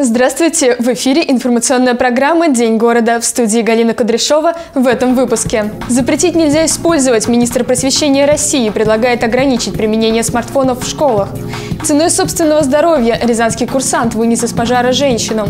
Здравствуйте! В эфире информационная программа «День города». В студии Галина Кудряшова в этом выпуске. Запретить нельзя использовать. Министр просвещения России предлагает ограничить применение смартфонов в школах. Ценой собственного здоровья рязанский курсант вынес из пожара женщину.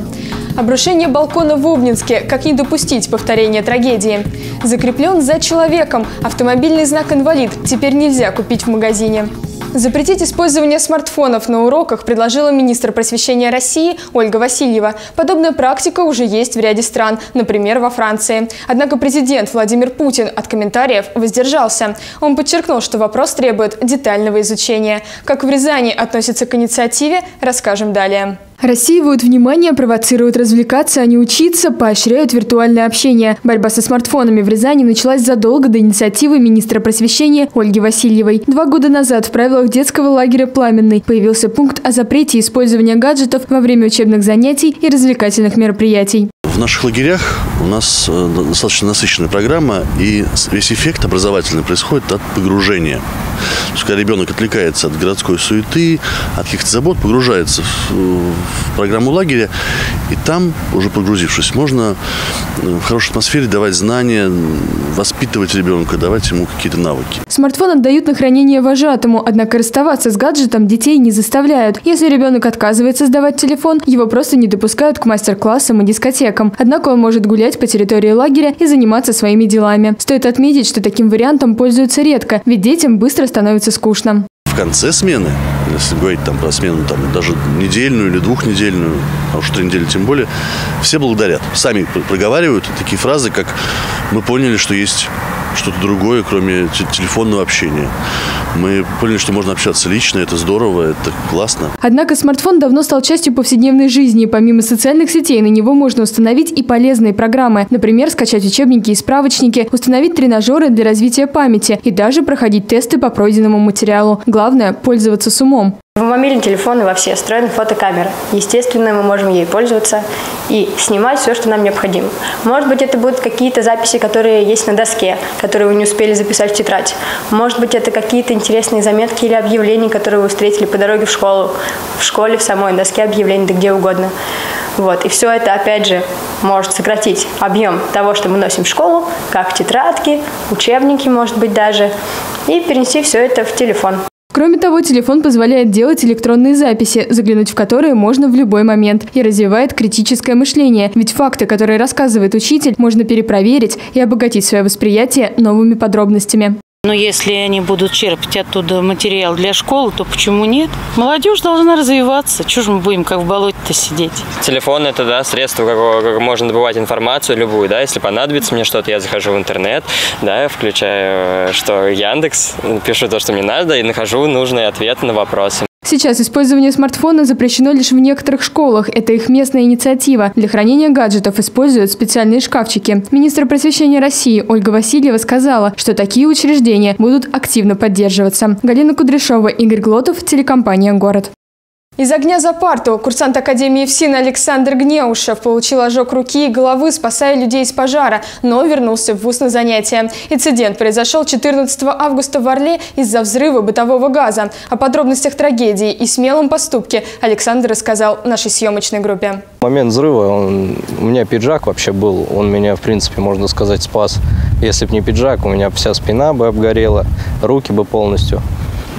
Обрушение балкона в Обнинске. Как не допустить повторения трагедии. Закреплен за человеком. Автомобильный знак «Инвалид» теперь нельзя купить в магазине. Запретить использование смартфонов на уроках предложила министр просвещения России Ольга Васильева. Подобная практика уже есть в ряде стран, например, во Франции. Однако президент Владимир Путин от комментариев воздержался. Он подчеркнул, что вопрос требует детального изучения. Как в Рязани относятся к инициативе, расскажем далее. Рассеивают внимание, провоцируют развлекаться, а не учиться, поощряют виртуальное общение. Борьба со смартфонами в Рязани началась задолго до инициативы министра просвещения Ольги Васильевой. 2 года назад в правилах детского лагеря «Пламенный» появился пункт о запрете использования гаджетов во время учебных занятий и развлекательных мероприятий. В наших лагерях у нас достаточно насыщенная программа, и весь эффект образовательный происходит от погружения. То есть, когда ребенок отвлекается от городской суеты, от каких-то забот, погружается в программу лагеря, и там, уже погрузившись, можно в хорошей атмосфере давать знания, воспитывать ребенка, давать ему какие-то навыки. Смартфон отдают на хранение вожатому, однако расставаться с гаджетом детей не заставляют. Если ребенок отказывается сдавать телефон, его просто не допускают к мастер-классам и дискотекам. Однако он может гулять по территории лагеря и заниматься своими делами. Стоит отметить, что таким вариантом пользуются редко, ведь детям быстро становится скучно. В конце смены, если говорить там про смену там, даже недельную или двухнедельную, а уж 3 недели тем более, все благодарят. Сами проговаривают такие фразы, как «мы поняли, что есть что-то другое, кроме телефонного общения». Мы поняли, что можно общаться лично, это здорово, это классно. Однако смартфон давно стал частью повседневной жизни. Помимо социальных сетей, на него можно установить и полезные программы. Например, скачать учебники и справочники, установить тренажеры для развития памяти и даже проходить тесты по пройденному материалу. Главное – пользоваться с умом. В мобильном телефоне во все встроена фотокамера. Естественно, мы можем ей пользоваться и снимать все, что нам необходимо. Может быть, это будут какие-то записи, которые есть на доске, которые вы не успели записать в тетрадь. Может быть, это какие-то интересные заметки или объявления, которые вы встретили по дороге в школу, в школе, в самой доске объявлений, да где угодно. Вот. И все это, опять же, может сократить объем того, что мы носим в школу, как тетрадки, учебники, может быть, даже, и перенести все это в телефон. Кроме того, телефон позволяет делать электронные записи, заглянуть в которые можно в любой момент, и развивает критическое мышление. Ведь факты, которые рассказывает учитель, можно перепроверить и обогатить свое восприятие новыми подробностями. Но если они будут черпать оттуда материал для школы, то почему нет? Молодежь должна развиваться. Чего же мы будем как в болоте-то сидеть? Телефон – это да, средство, как можно добывать информацию любую. Да? Если понадобится мне что-то, я захожу в интернет, да, включаю что Яндекс, пишу то, что мне надо, и нахожу нужный ответ на вопросы. Сейчас использование смартфона запрещено лишь в некоторых школах. Это их местная инициатива. Для хранения гаджетов используют специальные шкафчики. Министр просвещения России Ольга Васильева сказала, что такие учреждения будут активно поддерживаться. Галина Кудряшова, Игорь Глотов, телекомпания «Город». Из огня за парту. Курсант Академии ФСИН Александр Гнеушев получил ожог руки и головы, спасая людей из пожара, но вернулся в ВУЗ на занятия. Инцидент произошел 14 августа в Орле из-за взрыва бытового газа. О подробностях трагедии и смелом поступке Александр рассказал нашей съемочной группе. В момент взрыва у меня пиджак вообще был. Он меня, в принципе, можно сказать, спас. Если бы не пиджак, у меня вся спина бы обгорела, руки бы полностью.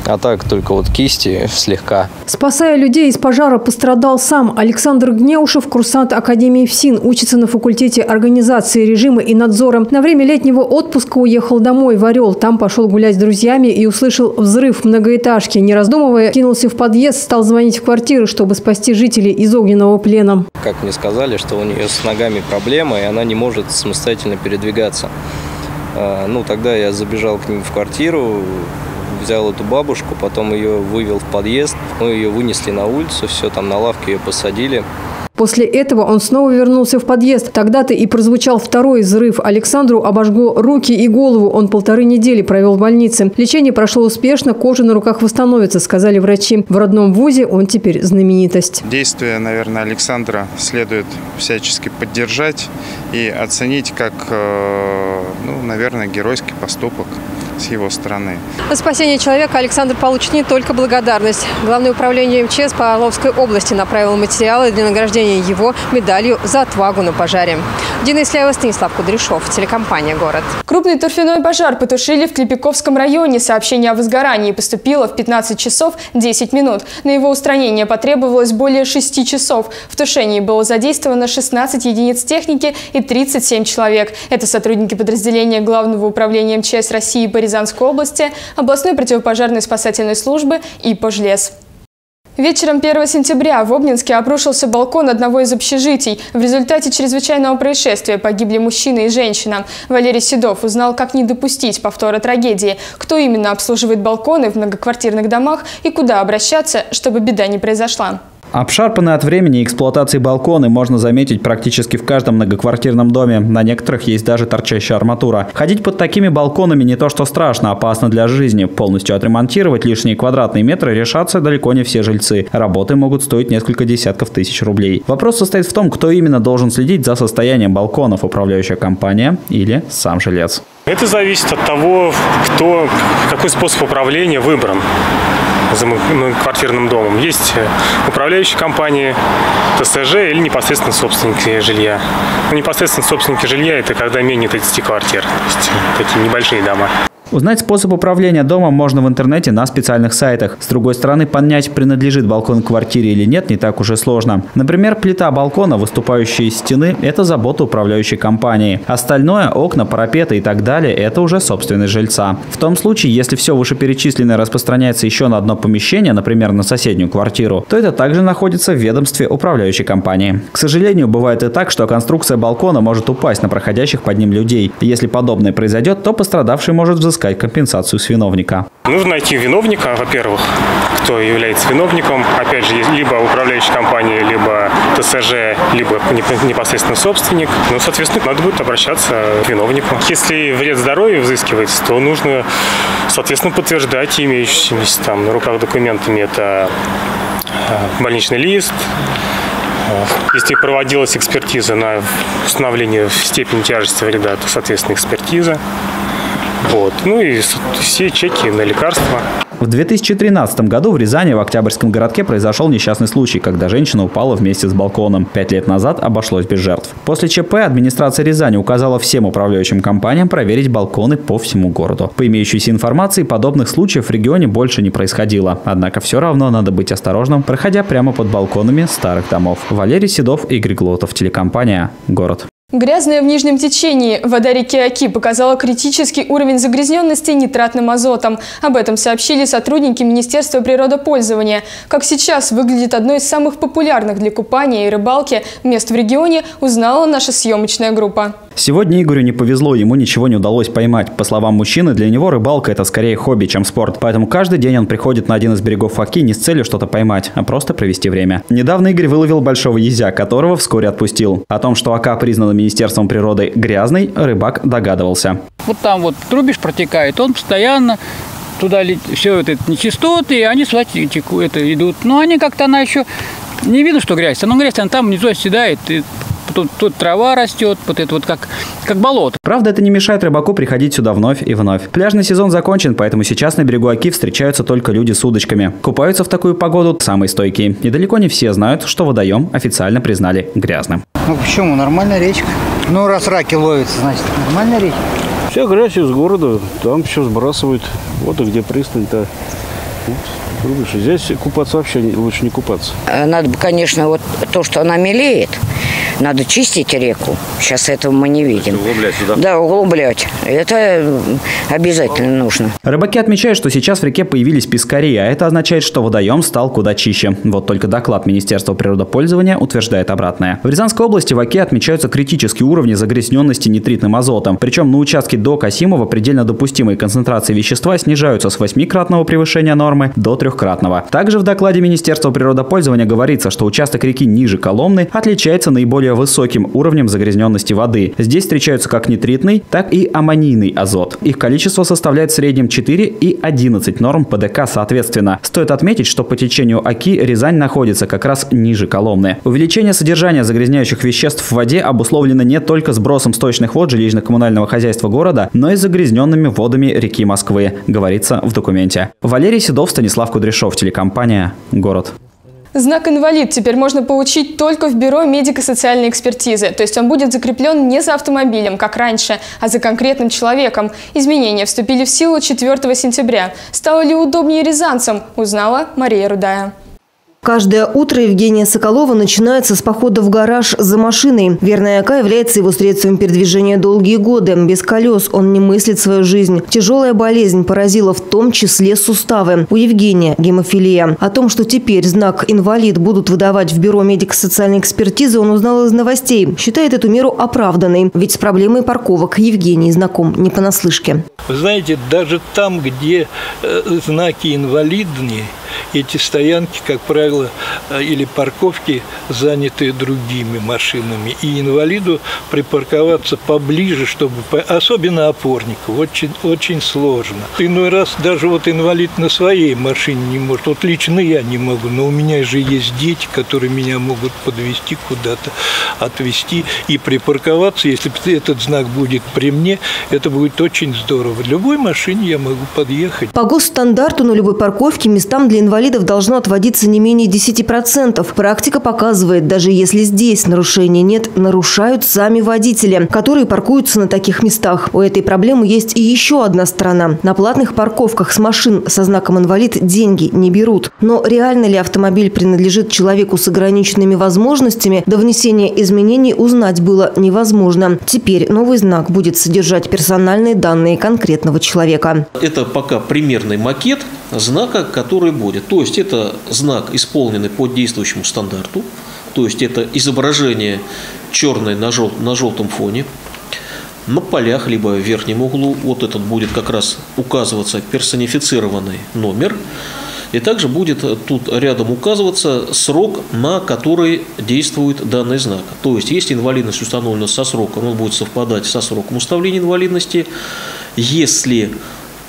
А так только вот кисти слегка. Спасая людей из пожара, пострадал сам Александр Гнеушев, курсант Академии ФСИН, учится на факультете организации режима и надзора. На время летнего отпуска уехал домой в Орел. Там пошел гулять с друзьями и услышал взрыв многоэтажки. Не раздумывая, кинулся в подъезд, стал звонить в квартиры, чтобы спасти жителей из огненного плена. Как мне сказали, что у нее с ногами проблема, и она не может самостоятельно передвигаться. Ну, тогда я забежал к ним в квартиру, взял эту бабушку, потом ее вывел в подъезд, мы ее вынесли на улицу, все там на лавке ее посадили. После этого он снова вернулся в подъезд. Тогда-то и прозвучал второй взрыв. Александру обожгло руки и голову. Он 1,5 недели провел в больнице. Лечение прошло успешно, кожа на руках восстановится, сказали врачи. В родном вузе он теперь знаменитость. Действия, наверное, Александра следует всячески поддержать и оценить как, ну, наверное, геройский поступок. с его стороны. За спасение человека Александр получит не только благодарность. Главное управление МЧС по Орловской области направило материалы для награждения его медалью за отвагу на пожаре. Дина Исляева, Станислав Кудряшов, телекомпания «Город». Крупный торфяной пожар потушили в Клепиковском районе. Сообщение о возгорании поступило в 15 часов 10 минут. На его устранение потребовалось более 6 часов. В тушении было задействовано 16 единиц техники и 37 человек. Это сотрудники подразделения Главного управления МЧС России по Рязанской области, областной противопожарной спасательной службы и пожлез. Вечером 1 сентября в Обнинске обрушился балкон одного из общежитий. В результате чрезвычайного происшествия погибли мужчина и женщина. Валерий Седов узнал, как не допустить повтора трагедии, кто именно обслуживает балконы в многоквартирных домах и куда обращаться, чтобы беда не произошла. Обшарпанные от времени эксплуатации балконы можно заметить практически в каждом многоквартирном доме. На некоторых есть даже торчащая арматура. Ходить под такими балконами не то что страшно, опасно для жизни. Полностью отремонтировать лишние квадратные метры решатся далеко не все жильцы. Работы могут стоить несколько десятков тысяч рублей. Вопрос состоит в том, кто именно должен следить за состоянием балконов – управляющая компания или сам жилец. Это зависит от того, какой способ управления выбран за многоквартирным домом. Есть управляющие компании, ТСЖ или непосредственно собственники жилья. Но непосредственно собственники жилья – это когда менее 30 квартир, то есть такие небольшие дома. Узнать способ управления домом можно в интернете на специальных сайтах. С другой стороны, понять, принадлежит балкон к квартире или нет, не так уж и сложно. Например, плита балкона, выступающая из стены – это забота управляющей компании. Остальное – окна, парапеты и так далее – это уже собственность жильца. В том случае, если все вышеперечисленное распространяется еще на одно помещение, например, на соседнюю квартиру, то это также находится в ведомстве управляющей компании. К сожалению, бывает и так, что конструкция балкона может упасть на проходящих под ним людей. Если подобное произойдет, то пострадавший может взыскать компенсацию с виновника. Нужно найти виновника, во-первых, кто является виновником. Опять же, либо управляющая компания, либо ТСЖ, либо непосредственно собственник. Ну, соответственно, надо будет обращаться к виновнику. Если вред здоровью взыскивается, то нужно, соответственно, подтверждать имеющимися там на руках документами. Это больничный лист. Если проводилась экспертиза на установление степени тяжести вреда, то, соответственно, экспертиза. Вот. Ну и все чеки на лекарства. В 2013 году в Рязани в Октябрьском городке произошел несчастный случай, когда женщина упала вместе с балконом. 5 лет назад обошлось без жертв. После ЧП администрация Рязани указала всем управляющим компаниям проверить балконы по всему городу. По имеющейся информации, подобных случаев в регионе больше не происходило. Однако все равно надо быть осторожным, проходя прямо под балконами старых домов. Валерий Седов, Игорь Глотов, телекомпания «Город». Грязная в нижнем течении. Вода реки Оки показала критический уровень загрязненности нитратным азотом. Об этом сообщили сотрудники Министерства природопользования. Как сейчас выглядит одно из самых популярных для купания и рыбалки мест в регионе, узнала наша съемочная группа. Сегодня Игорю не повезло, ему ничего не удалось поймать. По словам мужчины, для него рыбалка – это скорее хобби, чем спорт. Поэтому каждый день он приходит на один из берегов Оки не с целью что-то поймать, а просто провести время. Недавно Игорь выловил большого езя, которого вскоре отпустил. О том, что Ока признана Министерством природы грязный, рыбак догадывался. Вот там вот трубеж протекает, он постоянно туда все это нечистоты, и они сюда идут. Но они как-то, она еще не видно, что грязь, но грязь она там внизу оседает. И Тут трава растет, вот это вот как болото. Правда, это не мешает рыбаку приходить сюда вновь и вновь. Пляжный сезон закончен, поэтому сейчас на берегу Оки встречаются только люди с удочками. Купаются в такую погоду самые стойкие. И далеко не все знают, что водоем официально признали грязным. Ну почему? Нормальная речка. Ну раз раки ловятся, значит нормальная речка. Вся грязь из города, там все сбрасывают. Вот и где пристань-то. Здесь купаться вообще лучше не купаться. Надо бы, конечно, вот то, что она мелеет, надо чистить реку. Сейчас этого мы не видим. Углублять сюда? Да, углублять. Это обязательно нужно. Рыбаки отмечают, что сейчас в реке появились пескари, а это означает, что водоем стал куда чище. Вот только доклад Министерства природопользования утверждает обратное. В Рязанской области в Оке отмечаются критические уровни загрязненности нитритным азотом. Причем на участке до Касимова предельно допустимые концентрации вещества снижаются с 8-кратного превышения нормы до 3-кратного. Также в докладе Министерства природопользования говорится, что участок реки ниже Коломны отличается наиболее более высоким уровнем загрязненности воды. Здесь встречаются как нитритный, так и аммонийный азот. Их количество составляет в среднем 4 и 11 норм ПДК соответственно. Стоит отметить, что по течению Оки Рязань находится как раз ниже Коломны. Увеличение содержания загрязняющих веществ в воде обусловлено не только сбросом сточных вод жилищно-коммунального хозяйства города, но и загрязненными водами реки Москвы, говорится в документе. Валерий Седов, Станислав Кудряшов, телекомпания «Город». Знак «Инвалид» теперь можно получить только в бюро медико-социальной экспертизы. То есть он будет закреплен не за автомобилем, как раньше, а за конкретным человеком. Изменения вступили в силу 4 сентября. Стало ли удобнее рязанцам, узнала Мария Рудая. Каждое утро Евгения Соколова начинается с похода в гараж за машиной. Верная Ока является его средством передвижения долгие годы. Без колес он не мыслит свою жизнь. Тяжелая болезнь поразила в том числе суставы. У Евгения гемофилия. О том, что теперь знак «Инвалид» будут выдавать в бюро медико-социальной экспертизы, он узнал из новостей. Считает эту меру оправданной. Ведь с проблемой парковок Евгений знаком не понаслышке. Вы знаете, даже там, где знаки «инвалидные», эти стоянки, как правило, или парковки заняты другими машинами. И инвалиду припарковаться поближе, чтобы, особенно опорнику, очень сложно. Иной раз даже вот инвалид на своей машине не может. Вот лично я не могу, но у меня же есть дети, которые меня могут подвезти куда-то, отвезти и припарковаться. Если этот знак будет при мне, это будет очень здорово. В любой машине я могу подъехать. По госстандарту на любой парковке местам для инвалидов должно отводиться не менее 10%. Практика показывает, даже если здесь нарушений нет, нарушают сами водители, которые паркуются на таких местах. У этой проблемы есть и еще одна сторона. На платных парковках с машин со знаком «Инвалид» деньги не берут. Но реально ли автомобиль принадлежит человеку с ограниченными возможностями, до внесения изменений узнать было невозможно. Теперь новый знак будет содержать персональные данные конкретного человека. Это пока примерный макет знака, который будет. То есть это знак, исполненный по действующему стандарту. То есть это изображение черное на желтом фоне. На полях, либо в верхнем углу, вот этот будет как раз указываться персонифицированный номер. И также будет тут рядом указываться срок, на который действует данный знак. То есть, если инвалидность установлена со сроком, он будет совпадать со сроком установления инвалидности. Если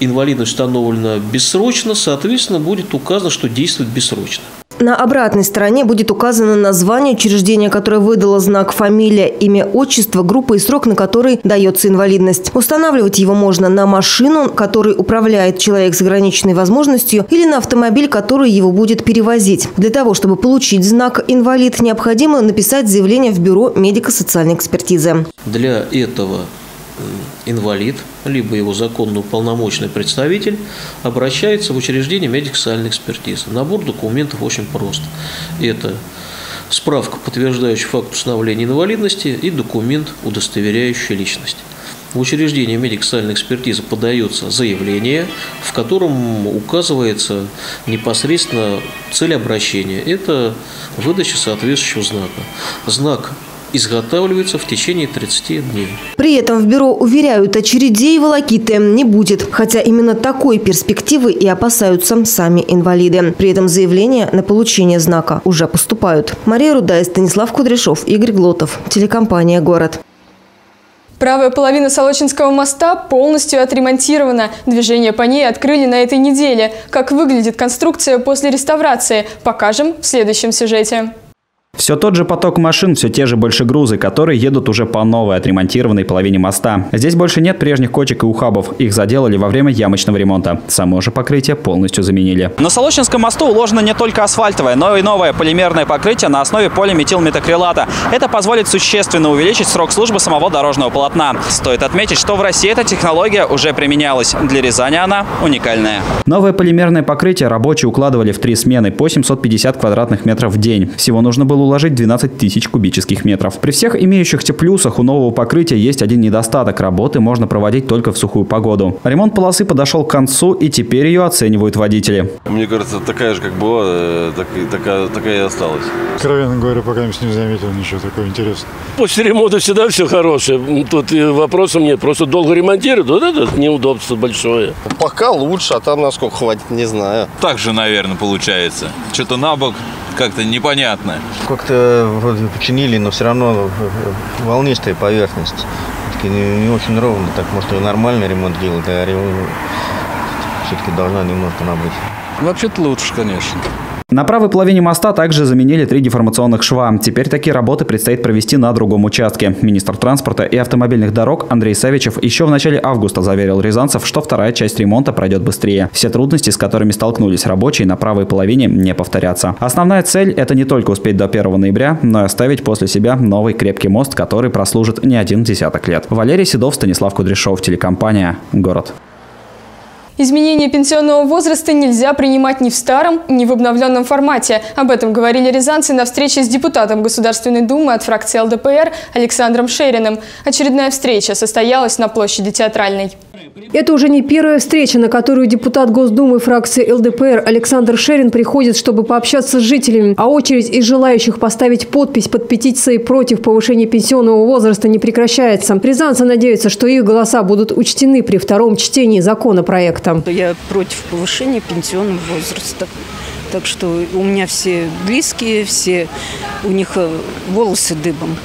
инвалидность установлена бессрочно, соответственно, будет указано, что действует бессрочно. На обратной стороне будет указано название учреждения, которое выдало знак, фамилия, имя, отчество, группа и срок, на который дается инвалидность. Устанавливать его можно на машину, которой управляет человек с ограниченной возможностью, или на автомобиль, который его будет перевозить. Для того, чтобы получить знак «Инвалид», необходимо написать заявление в бюро медико-социальной экспертизы. Для этого инвалид, либо его законно уполномоченный представитель, обращается в учреждение медико-социальной экспертизы. Набор документов очень прост. Это справка, подтверждающая факт установления инвалидности, и документ, удостоверяющий личность. В учреждение медико-социальной экспертизы подается заявление, в котором указывается непосредственно цель обращения. Это выдача соответствующего знака. Знак изготавливается в течение 30 дней. При этом в бюро уверяют, очередей и волокиты не будет. Хотя именно такой перспективы и опасаются сами инвалиды. При этом заявления на получение знака уже поступают. Мария Рудая, Станислав Кудряшов, Игорь Глотов, телекомпания «Город». Правая половина Солочинского моста полностью отремонтирована. Движение по ней открыли на этой неделе. Как выглядит конструкция после реставрации, покажем в следующем сюжете. Все тот же поток машин, все те же больше грузы, которые едут уже по новой отремонтированной половине моста. Здесь больше нет прежних кочек и ухабов. Их заделали во время ямочного ремонта. Само же покрытие полностью заменили. На Солочинском мосту уложено не только асфальтовое, но и новое полимерное покрытие на основе полиметилметакрилата. Это позволит существенно увеличить срок службы самого дорожного полотна. Стоит отметить, что в России эта технология уже применялась. Для Рязани она уникальная. Новое полимерное покрытие рабочие укладывали в 3 смены по 750 квадратных метров в день. Всего нужно было уложить 12 тысяч кубических метров. При всех имеющихся плюсах у нового покрытия есть один недостаток. Работы можно проводить только в сухую погоду. Ремонт полосы подошел к концу, и теперь ее оценивают водители. Мне кажется, такая же, как была, такая и осталась. Откровенно говоря, пока я не заметил ничего такого интересного. После ремонта всегда все хорошее. Тут вопросов нет. Просто долго ремонтируют. Вот это неудобство большое. Пока лучше, а там насколько хватит, не знаю. Так же, наверное, получается. Что-то на бок. как-то непонятно. Как-то вроде починили, но все равно волнистая поверхность. Не очень ровно, так может и нормальный ремонт делать, а все-таки должна немножко набыть. Вообще-то лучше, конечно. На правой половине моста также заменили 3 деформационных шва. Теперь такие работы предстоит провести на другом участке. Министр транспорта и автомобильных дорог Андрей Савичев еще в начале августа заверил рязанцев, что вторая часть ремонта пройдет быстрее. Все трудности, с которыми столкнулись рабочие, на правой половине не повторятся. Основная цель – это не только успеть до 1 ноября, но и оставить после себя новый крепкий мост, который прослужит не 1 десяток лет. Валерий Седов, Станислав Кудряшов, телекомпания «Город». Изменение пенсионного возраста нельзя принимать ни в старом, ни в обновленном формате. Об этом говорили рязанцы на встрече с депутатом Государственной Думы от фракции ЛДПР Александром Шериным. Очередная встреча состоялась на площади Театральной. Это уже не первая встреча, на которую депутат Госдумы фракции ЛДПР Александр Шерин приходит, чтобы пообщаться с жителями. А очередь из желающих поставить подпись под петицией против повышения пенсионного возраста не прекращается. Рязанцы надеются, что их голоса будут учтены при втором чтении законопроекта. Я против повышения пенсионного возраста. Так что у меня все близкие, все у них волосы дыбом.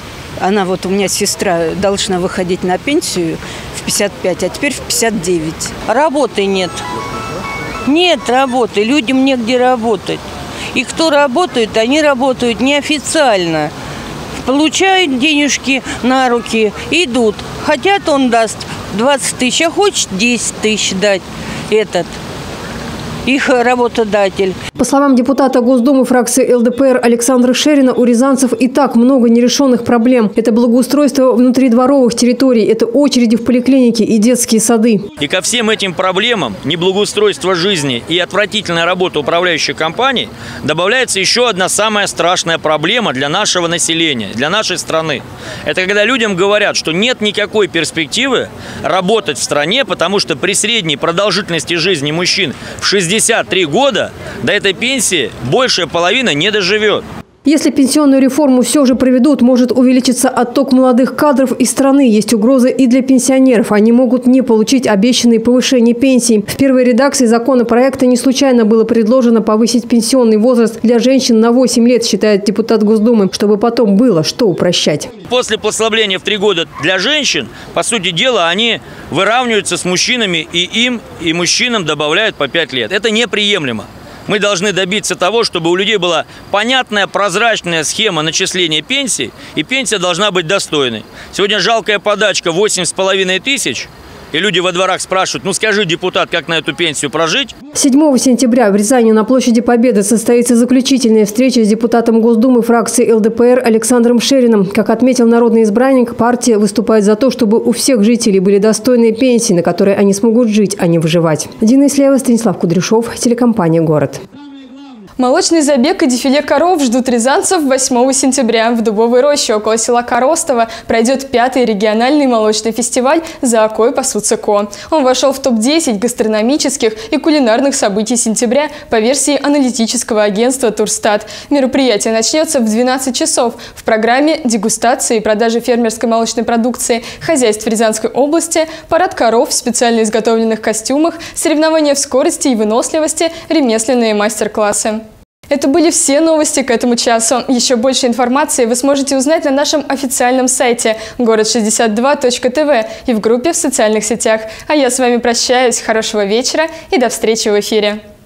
Она вот у меня сестра должна выходить на пенсию в 55, а теперь в 59. Работы нет. Нет работы. Людям негде работать. И кто работает, они работают неофициально. Получают денежки на руки, идут. Хотят, он даст 20 тысяч, а хочет 10 тысяч дать этот. Их работодатель. По словам депутата Госдумы фракции ЛДПР Александра Шерина, у рязанцев и так много нерешенных проблем. Это благоустройство внутридворовых территорий, это очереди в поликлинике и детские сады. И ко всем этим проблемам неблагоустройство жизни и отвратительная работа управляющей компании добавляется еще одна самая страшная проблема для нашего населения, для нашей страны. Это когда людям говорят, что нет никакой перспективы работать в стране, потому что при средней продолжительности жизни мужчин в 63 года до этой пенсии большая половина не доживет. Если пенсионную реформу все же проведут, может увеличиться отток молодых кадров из страны. Есть угрозы и для пенсионеров. Они могут не получить обещанные повышения пенсий. В первой редакции законопроекта не случайно было предложено повысить пенсионный возраст для женщин на 8 лет, считает депутат Госдумы, чтобы потом было что упрощать. После послабления в 3 года для женщин, по сути дела, они выравниваются с мужчинами, и им, и мужчинам добавляют по 5 лет. Это неприемлемо. Мы должны добиться того, чтобы у людей была понятная, прозрачная схема начисления пенсии, и пенсия должна быть достойной. Сегодня жалкая подачка 8,5 тысяч. И люди во дворах спрашивают, ну скажи, депутат, как на эту пенсию прожить? 7 сентября в Рязани на площади Победы состоится заключительная встреча с депутатом Госдумы фракции ЛДПР Александром Шериным. Как отметил народный избранник, партия выступает за то, чтобы у всех жителей были достойные пенсии, на которые они смогут жить, а не выживать. Дина Исляева, Станислав Кудряшов, телекомпания «Город». Молочный забег и дефиле коров ждут рязанцев 8 сентября. В Дубовой роще около села Коростово пройдет 5-й региональный молочный фестиваль «За Окой пасутся ко». Он вошел в топ-10 гастрономических и кулинарных событий сентября по версии аналитического агентства «Турстат». Мероприятие начнется в 12 часов. В программе дегустации и продажи фермерской молочной продукции хозяйств Рязанской области, парад коров в специально изготовленных костюмах, соревнования в скорости и выносливости, ремесленные мастер-классы. Это были все новости к этому часу. Еще больше информации вы сможете узнать на нашем официальном сайте gorod62.tv и в группе в социальных сетях. А я с вами прощаюсь. Хорошего вечера и до встречи в эфире.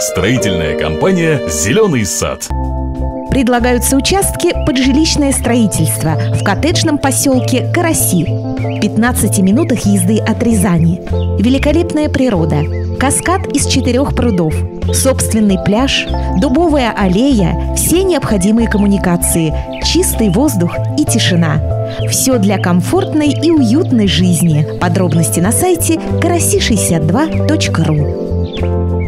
Строительная компания «Зеленый сад». Предлагаются участки под жилищное строительство в коттеджном поселке Караси, в 15 минутах езды от Рязани. Великолепная природа, каскад из 4 прудов, собственный пляж, дубовая аллея, все необходимые коммуникации, чистый воздух и тишина. Все для комфортной и уютной жизни. Подробности на сайте gorod62.tv.